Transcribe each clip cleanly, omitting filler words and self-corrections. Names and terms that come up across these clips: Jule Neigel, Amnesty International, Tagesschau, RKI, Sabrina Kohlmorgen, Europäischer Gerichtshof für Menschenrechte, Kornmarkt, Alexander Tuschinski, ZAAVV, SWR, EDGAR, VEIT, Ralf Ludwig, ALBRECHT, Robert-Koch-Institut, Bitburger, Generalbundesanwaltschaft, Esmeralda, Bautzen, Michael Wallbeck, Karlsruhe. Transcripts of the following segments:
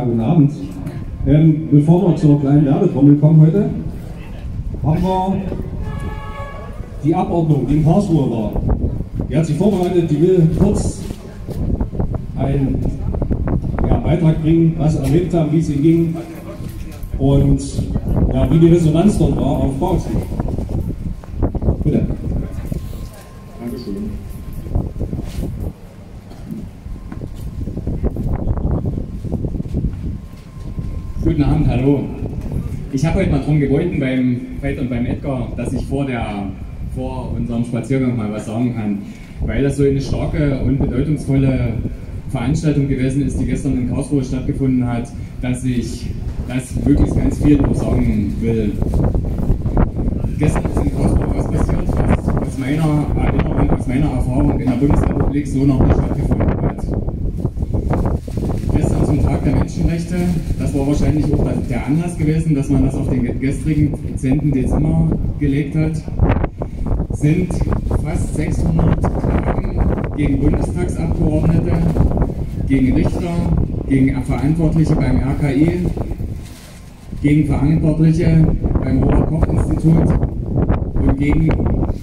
Guten Abend. Bevor wir zur kleinen Werbetrommel kommen heute, haben wir die Abordnung, die in Karlsruhe war. Die hat sich vorbereitet, die will kurz einen Beitrag bringen, was sie erlebt haben, wie es ihnen ging und wie die Resonanz dort war auf Bautzen. Bitte. Dankeschön. Guten Abend, hallo. Ich habe heute mal darum gebeten beim VEIT und beim EDGAR, dass ich vor unserem Spaziergang mal was sagen kann, weil das so eine starke und bedeutungsvolle Veranstaltung gewesen ist, die gestern in Karlsruhe stattgefunden hat, dass ich das möglichst ganz viel noch sagen will. Gestern ist in Karlsruhe was passiert, was aus meiner Erinnerung, aus meiner Erfahrung in der Bundesrepublik so noch nicht stattgefunden hat. Gestern zum Tag der Menschenrechte, das war wahrscheinlich auch der Anlass gewesen, dass man das auf den gestrigen 10. Dezember gelegt hat, sind fast 600 Klagen gegen Bundestagsabgeordnete, gegen Richter, gegen Verantwortliche beim RKI, gegen Verantwortliche beim Robert-Koch-Institut und gegen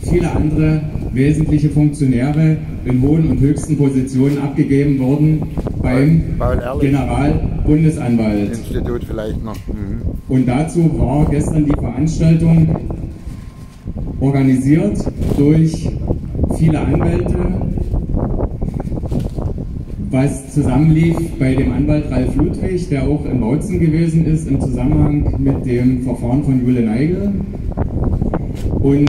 viele andere wesentliche Funktionäre in hohen und höchsten Positionen abgegeben worden beim Generalbundesanwaltschaft. Vielleicht noch. Mhm. Und dazu war gestern die Veranstaltung organisiert durch viele Anwälte, was zusammenlief bei dem Anwalt Ralf Ludwig, der auch in Bautzen gewesen ist, im Zusammenhang mit dem Verfahren von Jule Neigel. Und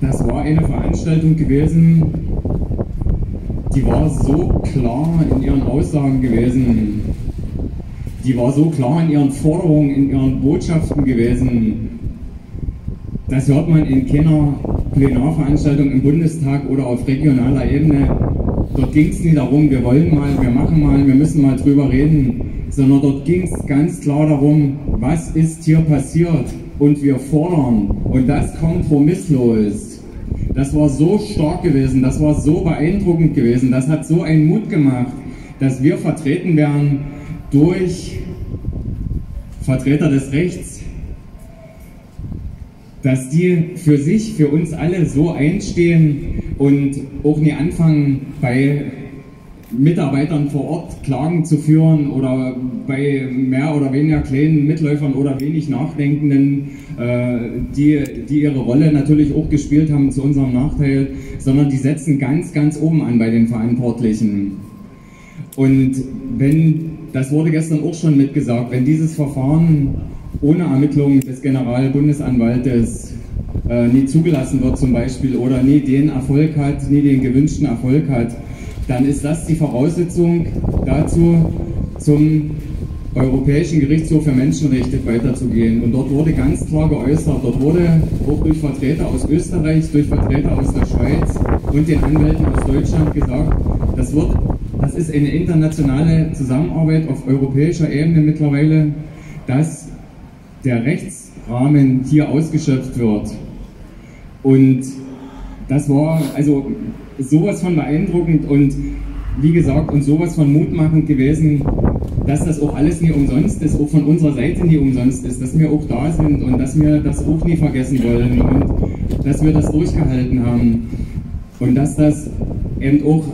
das war eine Veranstaltung gewesen, die war so klar in ihren Aussagen gewesen, die war so klar in ihren Forderungen, in ihren Botschaften gewesen. Das hört man in keiner Plenarveranstaltung im Bundestag oder auf regionaler Ebene. Dort ging es nie darum, wir wollen mal, wir machen mal, wir müssen mal drüber reden, sondern dort ging es ganz klar darum, was ist hier passiert und wir fordern und das kompromisslos. Das war so stark gewesen, das war so beeindruckend gewesen, das hat so einen Mut gemacht, dass wir vertreten werden durch Vertreter des Rechts, dass die für sich, für uns alle so einstehen und auch nie anfangen, bei Mitarbeitern vor Ort Klagen zu führen oder bei mehr oder weniger kleinen Mitläufern oder wenig Nachdenkenden, die ihre Rolle natürlich auch gespielt haben zu unserem Nachteil, sondern die setzen ganz, ganz oben an bei den Verantwortlichen. Und wenn, das wurde gestern auch schon mitgesagt, wenn dieses Verfahren ohne Ermittlung des Generalbundesanwaltes nie zugelassen wird zum Beispiel oder nie den Erfolg hat, nie den gewünschten Erfolg hat, dann ist das die Voraussetzung dazu, zum Europäischen Gerichtshof für Menschenrechte weiterzugehen. Und dort wurde ganz klar geäußert, dort wurde auch durch Vertreter aus Österreich, durch Vertreter aus der Schweiz und den Anwälten aus Deutschland gesagt, das ist eine internationale Zusammenarbeit auf europäischer Ebene mittlerweile, dass der Rechtsrahmen hier ausgeschöpft wird. Und das war also sowas von beeindruckend und wie gesagt und sowas von mutmachend gewesen, dass das auch alles nie umsonst ist, auch von unserer Seite nie umsonst ist, dass wir auch da sind und dass wir das auch nie vergessen wollen und dass wir das durchgehalten haben und dass das eben auch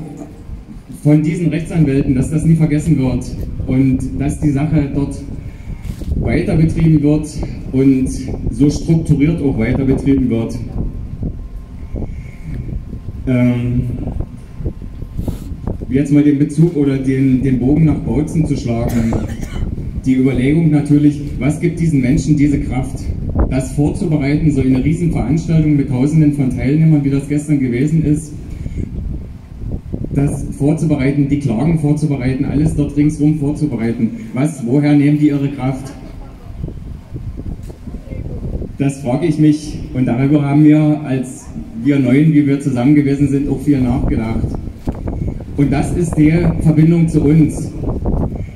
von diesen Rechtsanwälten, dass das nie vergessen wird und dass die Sache dort weiter betrieben wird und so strukturiert auch weiter betrieben wird. Jetzt mal den Bezug oder den Bogen nach Bautzen zu schlagen. Die Überlegung natürlich, was gibt diesen Menschen diese Kraft, das vorzubereiten, so eine Riesenveranstaltung mit Tausenden von Teilnehmern, wie das gestern gewesen ist, das vorzubereiten, die Klagen vorzubereiten, alles dort ringsrum vorzubereiten. Woher nehmen die ihre Kraft? Das frage ich mich und darüber haben wir, als wir Neuen, wie wir zusammen gewesen sind, auch viel nachgedacht. Und das ist die Verbindung zu uns.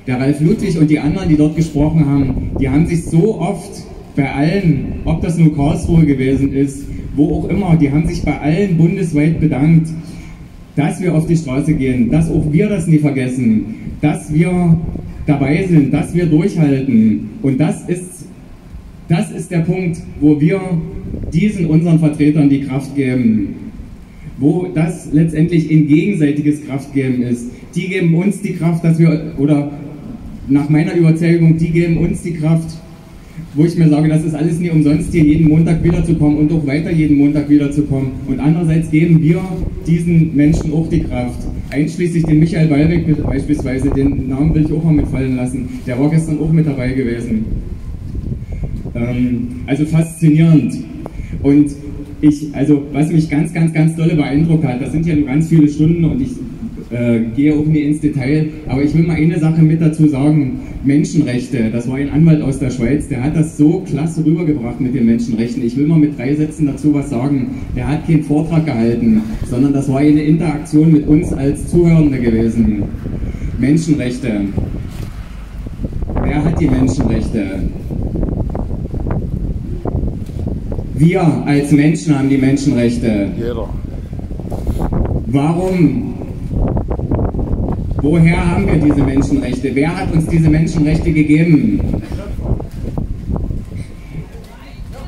Der Ralf Ludwig und die anderen, die dort gesprochen haben, die haben sich so oft bei allen, ob das nur Karlsruhe gewesen ist, wo auch immer, die haben sich bei allen bundesweit bedankt, dass wir auf die Straße gehen, dass auch wir das nie vergessen, dass wir dabei sind, dass wir durchhalten. Und das ist der Punkt, wo wir unseren Vertretern die Kraft geben, wo das letztendlich ein gegenseitiges Kraftgeben ist. Die geben uns die Kraft, dass wir, oder nach meiner Überzeugung, die geben uns die Kraft, wo ich mir sage, das ist alles nie umsonst, hier jeden Montag wiederzukommen und auch weiter jeden Montag wiederzukommen. Und andererseits geben wir diesen Menschen auch die Kraft, einschließlich den Michael Wallbeck beispielsweise, den Namen will ich auch mal mitfallen lassen, der war gestern auch mit dabei gewesen. Also faszinierend. Und was mich ganz, ganz, ganz dolle beeindruckt hat, das sind ja nur ganz viele Stunden und ich gehe auch nie ins Detail, aber ich will mal eine Sache mit dazu sagen, Menschenrechte, das war ein Anwalt aus der Schweiz, der hat das so klasse rübergebracht mit den Menschenrechten, ich will mal mit 3 Sätzen dazu was sagen, der hat keinen Vortrag gehalten, sondern das war eine Interaktion mit uns als Zuhörende gewesen. Menschenrechte. Wer hat die Menschenrechte? Wir als Menschen haben die Menschenrechte. Jeder. Warum? Woher haben wir diese Menschenrechte? Wer hat uns diese Menschenrechte gegeben?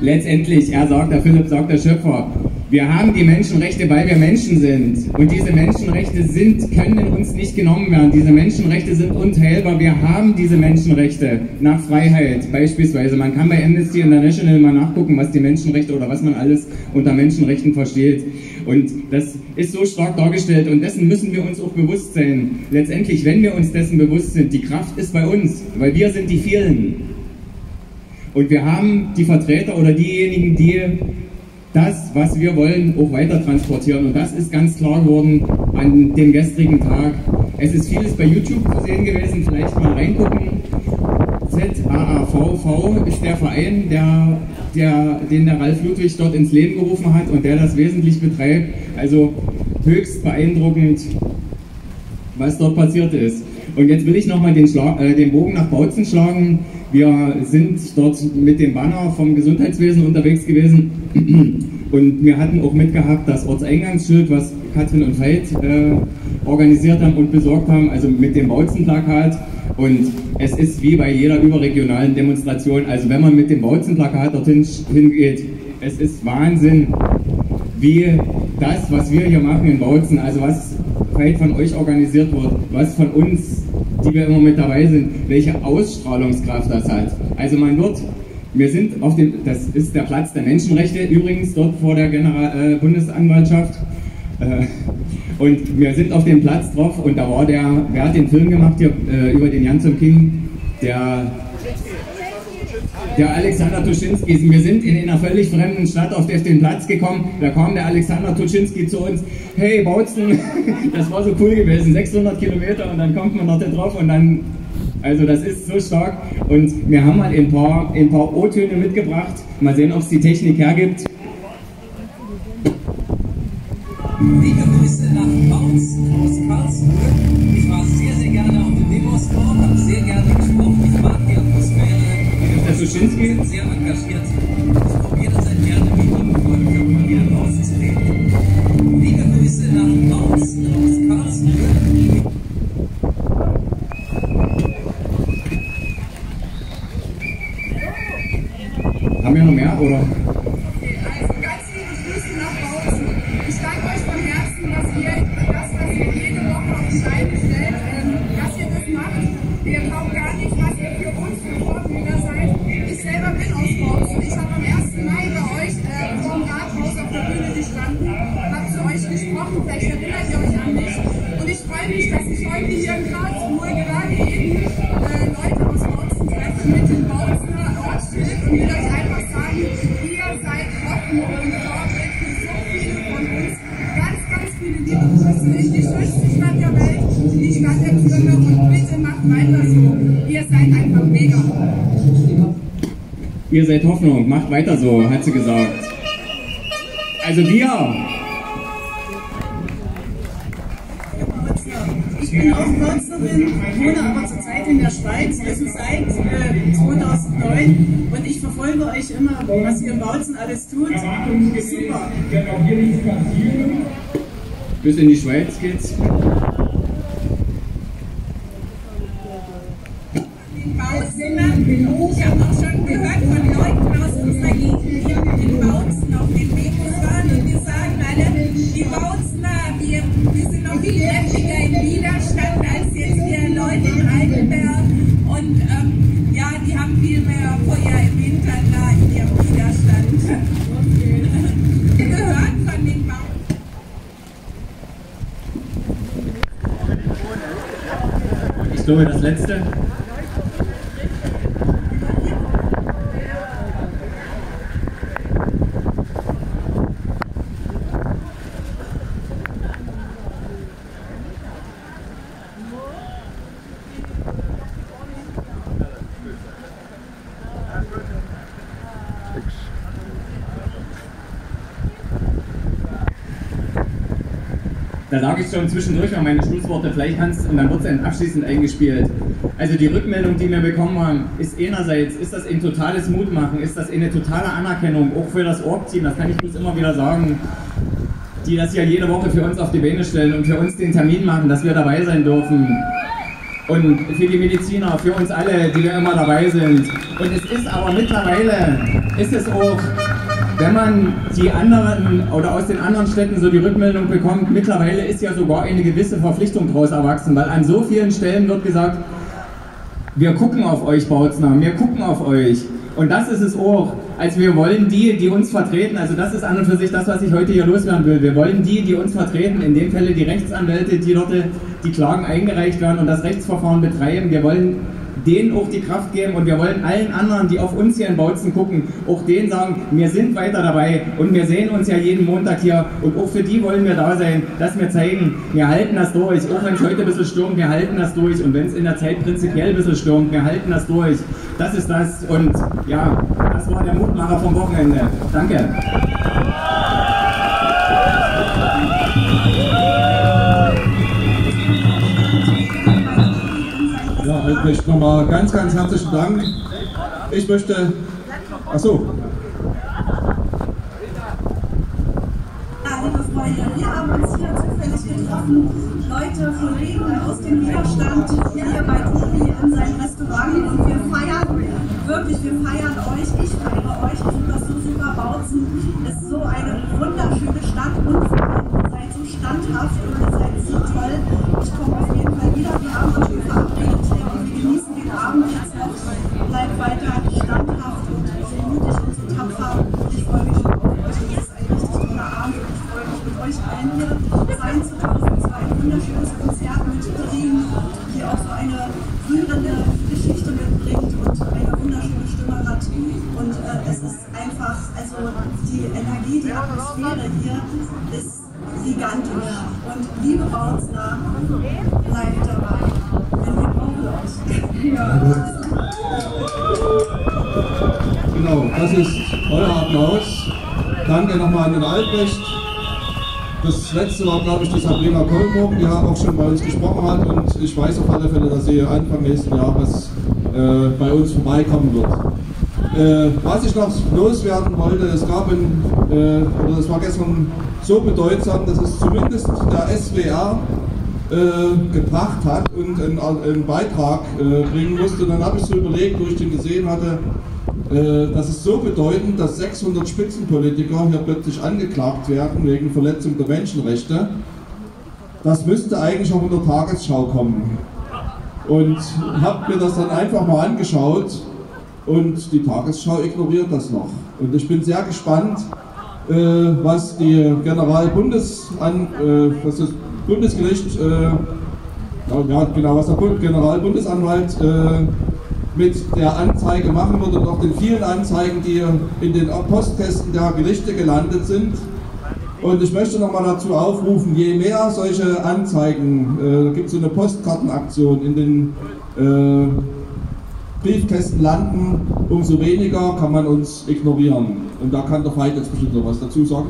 Letztendlich, der Philipp sagt, der Schöpfer. Wir haben die Menschenrechte, weil wir Menschen sind. Und diese Menschenrechte können uns nicht genommen werden. Diese Menschenrechte sind unteilbar. Wir haben diese Menschenrechte nach Freiheit beispielsweise. Man kann bei Amnesty International mal nachgucken, was die Menschenrechte oder was man alles unter Menschenrechten versteht. Und das ist so stark dargestellt und dessen müssen wir uns auch bewusst sein. Letztendlich, wenn wir uns dessen bewusst sind, die Kraft ist bei uns, weil wir sind die vielen. Und wir haben die Vertreter oder diejenigen, die das, was wir wollen, auch weiter transportieren. Und das ist ganz klar geworden an dem gestrigen Tag. Es ist vieles bei YouTube zu sehen gewesen, vielleicht mal reingucken. ZAAVV ist der Verein, den der Ralf Ludwig dort ins Leben gerufen hat und der das wesentlich betreibt. Also höchst beeindruckend, was dort passiert ist. Und jetzt will ich nochmal den Bogen nach Bautzen schlagen. Wir sind dort mit dem Banner vom Gesundheitswesen unterwegs gewesen und wir hatten auch mitgehabt das Ortseingangsschild, was Katrin und Veit organisiert haben und besorgt haben, also mit dem Bautzen-Plakat. Und es ist wie bei jeder überregionalen Demonstration, also wenn man mit dem Bautzen-Plakat dorthin geht, es ist Wahnsinn, wie das, was wir hier machen in Bautzen, also was Veit von euch organisiert wird, was von uns, die wir immer mit dabei sind, welche Ausstrahlungskraft das hat. Also wir sind auf dem, das ist der Platz der Menschenrechte übrigens, dort vor der Generalbundesanwaltschaft. Und wir sind auf dem Platz drauf und da war wer hat den Film gemacht hier über den Jan zum King? Der Alexander Tuschinski. Wir sind in einer völlig fremden Stadt auf den Platz gekommen. Da kam der Alexander Tuschinski zu uns. Hey Bautzen, das war so cool gewesen. 600 Kilometer und dann kommt man noch da drauf und dann, also das ist so stark. Und wir haben halt ein paar O-Töne mitgebracht. Mal sehen, ob es die Technik hergibt. Liebe Grüße nach Bautzen aus Karlsruhe. Ich war sehr, sehr gerne auf dem Demos drauf, habe sehr gerne gesprochen. Ich mag die Atmosphäre. Herr Tuschinski sind sehr engagiert. Ich probiere seit Jahren mit Ihnen und gerne aufzutreten. Liebe Grüße nach Bautzen aus Karlsruhe. Haben wir noch mehr, oder? Okay, also ganz liebe Grüße nach Bautzen. Ich danke euch von Herzen, dass ihr jede Woche auf die Beine stellt, dass ihr das macht. Ihr glaubt gar nicht, was ihr für uns für Vorbilder seid. Ich selber bin aus Bautzen. Ich habe am 1. Mai bei euch vom Rathaus auf der Bühne gestanden, habe zu euch gesprochen, vielleicht erinnert ihr euch an mich. Und ich freue mich, dass ich heute hier in Karlsruhe gerade eben Leute aus Bautzen treffe mit dem Bautzener Ortsschild und will euch einfach sagen, ihr seid offen und vorträgt für so viele von uns. Ganz, ganz viele liebe Grüße. Die schönste Stadt der Welt, die Stadt der Türme und bitte macht weiter so. Ihr seid einfach mega. Ihr seid Hoffnung, macht weiter so, hat sie gesagt. Also wir! Ich bin auch Bautznerin, wohne aber zurzeit in der Schweiz, also seit 2009 und ich verfolge euch immer, was ihr in Bautzen alles tut. Super! Bis in die Schweiz geht's. Ich glaube, das letzte. Da sage ich schon zwischendurch mal meine Schlussworte, vielleicht Hans, und dann wird es dann abschließend eingespielt. Also die Rückmeldung, die wir bekommen haben, ist einerseits, ist das ein totales Mutmachen, ist das eine totale Anerkennung, auch für das Org-Team, das kann ich bloß immer wieder sagen, die das ja jede Woche für uns auf die Beine stellen und für uns den Termin machen, dass wir dabei sein dürfen. Und für die Mediziner, für uns alle, die wir immer dabei sind. Und es ist aber mittlerweile, ist es auch... Wenn man die anderen oder aus den anderen Städten so die Rückmeldung bekommt, mittlerweile ist ja sogar eine gewisse Verpflichtung daraus erwachsen, weil an so vielen Stellen wird gesagt, wir gucken auf euch, Bautzener, wir gucken auf euch. Und das ist es auch, als wir wollen die, die uns vertreten, also das ist an und für sich das, was ich heute hier loswerden will, wir wollen die, die uns vertreten, in dem Fälle die Rechtsanwälte, die dort die Klagen eingereicht werden und das Rechtsverfahren betreiben, wir wollen denen auch die Kraft geben und wir wollen allen anderen, die auf uns hier in Bautzen gucken, auch denen sagen, wir sind weiter dabei und wir sehen uns ja jeden Montag hier und auch für die wollen wir da sein, dass wir zeigen, wir halten das durch, auch wenn es heute ein bisschen stürmt, wir halten das durch und wenn es in der Zeit prinzipiell ein bisschen stürmt, wir halten das durch. Das ist das und ja, das war der Mutmacher vom Wochenende. Danke. Ich nochmal ganz herzlichen Dank. Ich möchte. Achso. Wir haben uns hier zufällig getroffen. Leute von Regen aus dem Widerstand hier bei Toni in seinem Restaurant und wir feiern, wirklich, wir feiern euch, ich feiere euch, ich finde das so super. Bautzen ist so eine wunderschöne Stadt und ihr seid so standhaft und ihr seid so toll. Ich komme auf jeden Fall wieder, wir haben euch schon verabredet und wir genießen den Abend jetzt noch. Bleibt weiter standhaft und so mutig und so tapfer und ich freue mich schon auf euch. Es ist ein richtig toller Abend und ich freue mich mit euch allen hier sein zu dürfen. Es war ein wunderschönes Konzert mit Regen, die auch so eine rührende Geschichte mitbringt und eine wunderschöne Stimme hat. Und es ist einfach, also die Energie, die Atmosphäre hier ist gigantisch. Und liebe Bautzner, bleibt dabei, denn wir brauchen euch. Ja. Genau, das ist euer Applaus. Danke nochmal an den Albrecht. Das letzte war, glaube ich, die Sabrina Kohlmorgen, die auch schon bei uns gesprochen hat. Und ich weiß auf alle Fälle, dass sie Anfang nächsten Jahres bei uns vorbeikommen wird. Was ich noch loswerden wollte, es gab oder das war gestern so bedeutsam, dass es zumindest der SWR gebracht hat und einen Beitrag bringen musste. Dann habe ich so überlegt, wo ich den gesehen hatte, das ist so bedeutend, dass 600 Spitzenpolitiker hier plötzlich angeklagt werden wegen Verletzung der Menschenrechte. Das müsste eigentlich auch in der Tagesschau kommen. Und habe mir das dann einfach mal angeschaut. Und die Tagesschau ignoriert das noch. Und ich bin sehr gespannt, was die was der Generalbundesanwalt mit der Anzeige machen wird und auch den vielen Anzeigen, die in den Postkästen der Gerichte gelandet sind. Und ich möchte nochmal dazu aufrufen, je mehr solche Anzeigen, gibt es so eine Postkartenaktion in den Briefkästen landen, umso weniger kann man uns ignorieren. Und da kann der VEIT jetzt bestimmt noch was dazu sagen.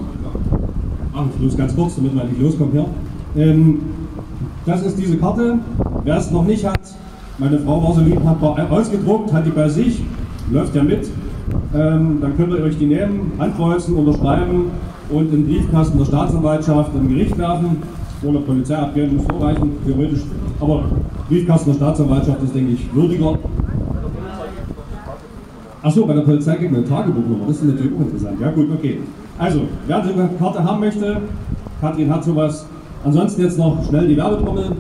Ach, bloß ganz kurz, damit man nicht loskommt hier. Das ist diese Karte. Wer es noch nicht hat, meine Frau war so lieb, hat ausgedruckt, hat die bei sich, läuft ja mit. Dann könnt ihr euch die nehmen, ankreuzen, unterschreiben und in den Briefkasten der Staatsanwaltschaft im Gericht werfen. Oder Polizei abgeben, muss vorreichen, theoretisch. Aber Briefkasten der Staatsanwaltschaft ist, denke ich, würdiger. Achso, bei der Polizei gibt man eine Tagebuchnummer, das ist natürlich auch interessant. Ja gut, okay. Also, wer so eine Karte haben möchte, Katrin hat sowas. Ansonsten jetzt noch schnell die Werbetrommel.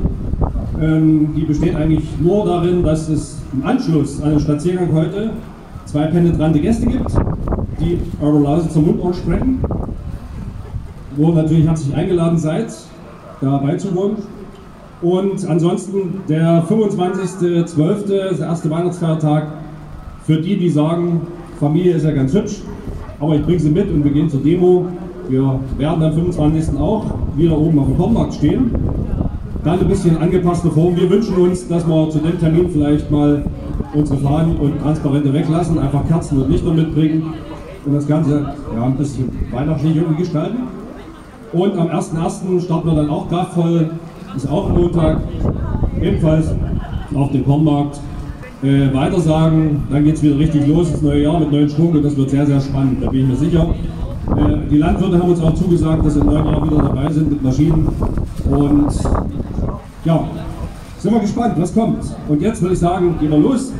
Die besteht eigentlich nur darin, dass es im Anschluss an den Spaziergang heute 2 penetrante Gäste gibt, die eure Lausitzer zum Mundort sprechen, wo natürlich herzlich eingeladen seid, da beizuwohnen. Und ansonsten der 25.12., der erste Weihnachtsfeiertag, für die, die sagen, Familie ist ja ganz hübsch, aber ich bringe sie mit und wir gehen zur Demo. Wir werden am 25. auch wieder oben auf dem Kornmarkt stehen. Dann ein bisschen angepasste Form. Wir wünschen uns, dass wir zu dem Termin vielleicht mal unsere Fahnen und Transparente weglassen, einfach Kerzen und Lichter mitbringen und das Ganze ja, ein bisschen weihnachtlich irgendwie gestalten. Und am 1.1. starten wir dann auch da voll. Ist auch Montag, ebenfalls auf dem Kornmarkt weitersagen. Dann geht es wieder richtig los ins neue Jahr mit neuen Schwung und das wird sehr, sehr spannend, da bin ich mir sicher. Die Landwirte haben uns auch zugesagt, dass sie im neuen Jahr wieder dabei sind mit Maschinen. Und ja, sind wir gespannt, was kommt. Und jetzt würde ich sagen, gehen wir los.